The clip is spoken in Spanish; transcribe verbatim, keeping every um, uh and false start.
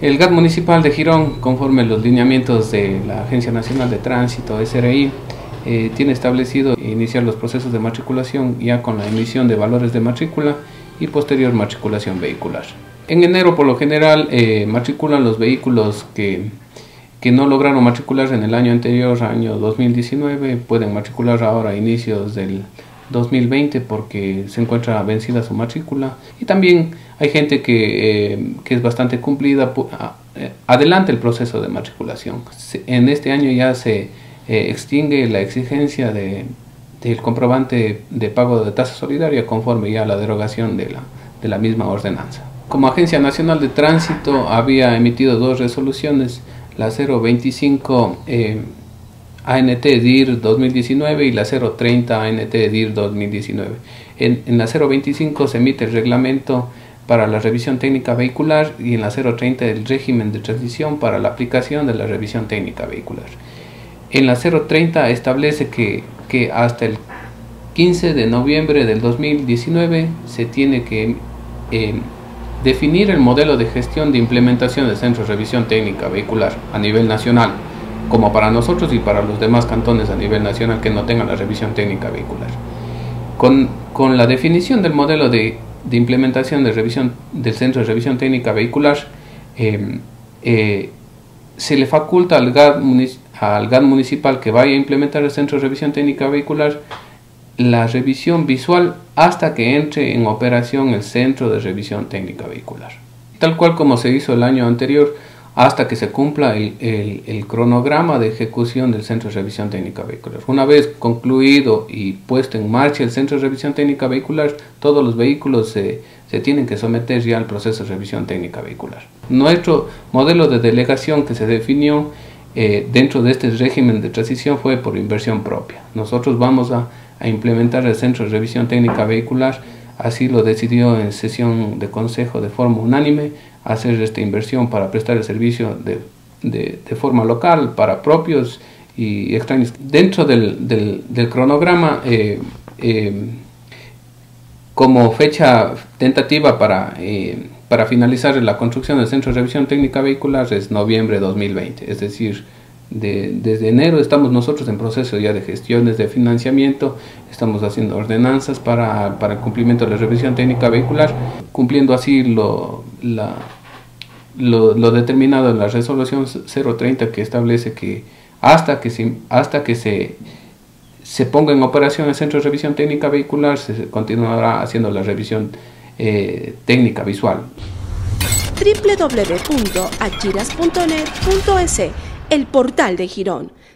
El gat municipal de Girón, conforme los lineamientos de la Agencia Nacional de Tránsito, S R I, eh, tiene establecido iniciar los procesos de matriculación ya con la emisión de valores de matrícula y posterior matriculación vehicular. En enero, por lo general, eh, matriculan los vehículos que, que no lograron matricular en el año anterior, año dos mil diecinueve, pueden matricular ahora a inicios del dos mil veinte porque se encuentra vencida su matrícula, y también hay gente que, eh, que es bastante cumplida, adelanta el proceso de matriculación. En este año ya se eh, extingue la exigencia de, del comprobante de pago de tasa solidaria conforme ya a la derogación de la, de la misma ordenanza. Como Agencia Nacional de Tránsito había emitido dos resoluciones, la cero veinticinco eh, A N T D I R dos mil diecinueve y la cero treinta A N T D I R dos mil diecinueve. En, en la cero veinticinco se emite el reglamento para la revisión técnica vehicular y en la cero treinta el régimen de transición para la aplicación de la revisión técnica vehicular. En la cero treinta establece que, que hasta el quince de noviembre del dos mil diecinueve se tiene que eh, definir el modelo de gestión de implementación del Centro de Revisión Técnica Vehicular a nivel nacional, como para nosotros y para los demás cantones a nivel nacional que no tengan la revisión técnica vehicular. Con, con la definición del modelo de, de implementación de revisión, del Centro de Revisión Técnica Vehicular, eh, eh, se le faculta al GAD, al GAD municipal que vaya a implementar el Centro de Revisión Técnica Vehicular la revisión visual hasta que entre en operación el Centro de Revisión Técnica Vehicular. Tal cual como se hizo el año anterior, hasta que se cumpla el, el, el cronograma de ejecución del Centro de Revisión Técnica Vehicular. Una vez concluido y puesto en marcha el Centro de Revisión Técnica Vehicular, todos los vehículos se, se tienen que someter ya al proceso de revisión técnica vehicular. Nuestro modelo de delegación que se definió eh, dentro de este régimen de transición fue por inversión propia. Nosotros vamos a, a implementar el Centro de Revisión Técnica Vehicular. Así lo decidió en sesión de consejo de forma unánime, hacer esta inversión para prestar el servicio de, de, de forma local para propios y extraños. Dentro del, del, del cronograma, eh, eh, como fecha tentativa para, eh, para finalizar la construcción del Centro de Revisión Técnica Vehicular es noviembre de dos mil veinte, es decir, De, desde enero estamos nosotros en proceso ya de gestiones de financiamiento, estamos haciendo ordenanzas para, para el cumplimiento de la revisión técnica vehicular, cumpliendo así lo, la, lo, lo determinado en la resolución cero treinta que establece que hasta que se, hasta que se, se ponga en operación el Centro de Revisión Técnica Vehicular se continuará haciendo la revisión eh, técnica visual. doble u doble u doble u punto achiras punto net punto es, el portal de Girón.